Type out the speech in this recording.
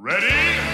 Ready?